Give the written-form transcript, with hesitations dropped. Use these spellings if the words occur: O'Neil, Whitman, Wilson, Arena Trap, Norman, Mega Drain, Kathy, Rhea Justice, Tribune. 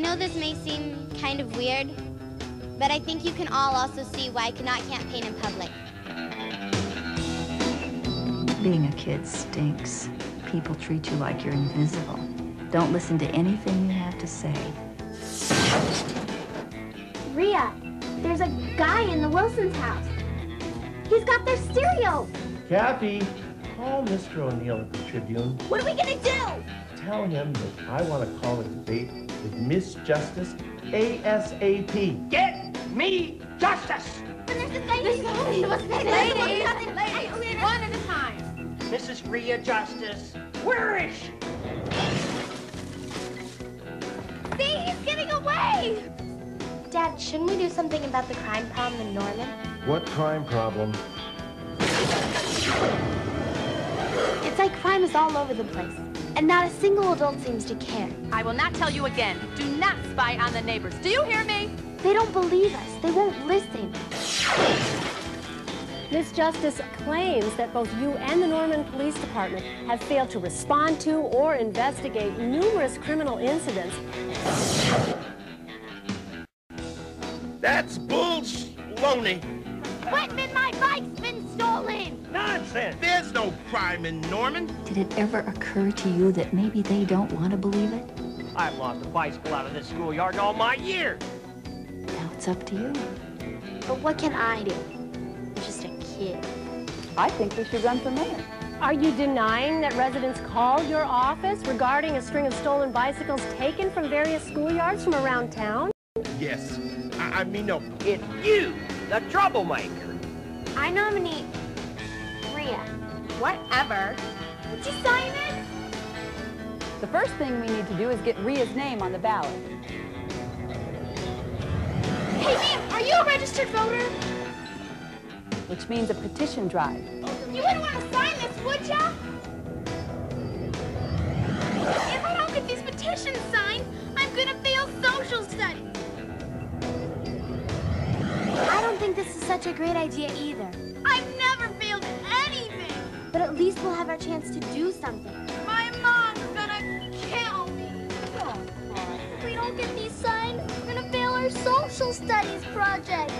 know this may seem kind of weird, but I think you can all also see why I cannot campaign in public. Being a kid stinks. People treat you like you're invisible. Don't listen to anything you have to say. Rhea, there's a guy in the Wilson's house. He's got their stereo. Kathy, call Mr. O'Neil at the Tribune. What are we gonna do? Tell him that I want to call a debate with Miss Justice ASAP. Get me justice! But there's this lady. Ladies, one at a time. Mrs. Rhea Justice, where is she? See, he's getting away! Dad, shouldn't we do something about the crime problem in Norman? What crime problem? It's like crime is all over the place, and not a single adult seems to care. I will not tell you again. Do not spy on the neighbors. Do you hear me? They don't believe us. They won't listen. Miss Justice claims that both you and the Norman Police Department have failed to respond to or investigate numerous criminal incidents. That's bullshit. Whitman, my bike's been stolen! Nonsense! There's no crime in Norman! Did it ever occur to you that maybe they don't want to believe it? I've lost a bicycle out of this schoolyard all my year! Now it's up to you. But what can I do? I'm just a kid. I think we should run for mayor. Are you denying that residents called your office regarding a string of stolen bicycles taken from various schoolyards from around town? Yes. I mean, no, it's you, the troublemaker. I nominate Rhea. Whatever. Would you sign it? The first thing we need to do is get Rhea's name on the ballot. Hey, ma'am, are you a registered voter? Which means a petition drive. You wouldn't want to sign this, would ya? If I don't get these petitions signed, I'm gonna fail social studies. I don't think this is such a great idea either. I've never failed anything! But at least we'll have our chance to do something. My mom's gonna kill me! Oh, if we don't get these signed, we're gonna fail our social studies project.